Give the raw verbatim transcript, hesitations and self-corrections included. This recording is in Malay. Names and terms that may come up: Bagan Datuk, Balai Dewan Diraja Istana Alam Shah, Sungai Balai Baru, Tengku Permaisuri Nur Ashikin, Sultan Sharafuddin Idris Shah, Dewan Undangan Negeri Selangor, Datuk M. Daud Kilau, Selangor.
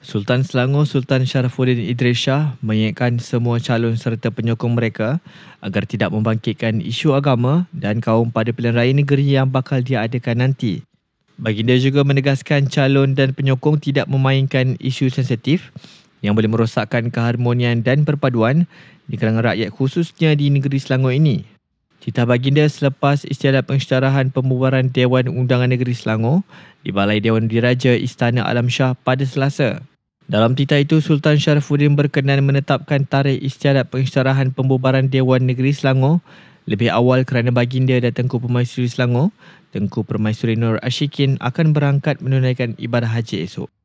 Sultan Selangor Sultan Sharafuddin Idris Shah mengingatkan semua calon serta penyokong mereka agar tidak membangkitkan isu agama dan kaum pada pilihan raya negeri yang bakal diadakan nanti. Baginda juga menegaskan calon dan penyokong tidak memainkan isu sensitif yang boleh merosakkan keharmonian dan perpaduan di kalangan rakyat khususnya di negeri Selangor ini. Titah baginda selepas istiadat pengisytiharan pembubaran Dewan Undangan Negeri Selangor di Balai Dewan Diraja Istana Alam Shah pada Selasa. Dalam titah itu, Sultan Sharafuddin berkenan menetapkan tarikh istiadat pengisytiharan pembubaran Dewan Negeri Selangor lebih awal kerana baginda dan Tengku Permaisuri Selangor, Tengku Permaisuri Nur Ashikin akan berangkat menunaikan ibadah haji esok.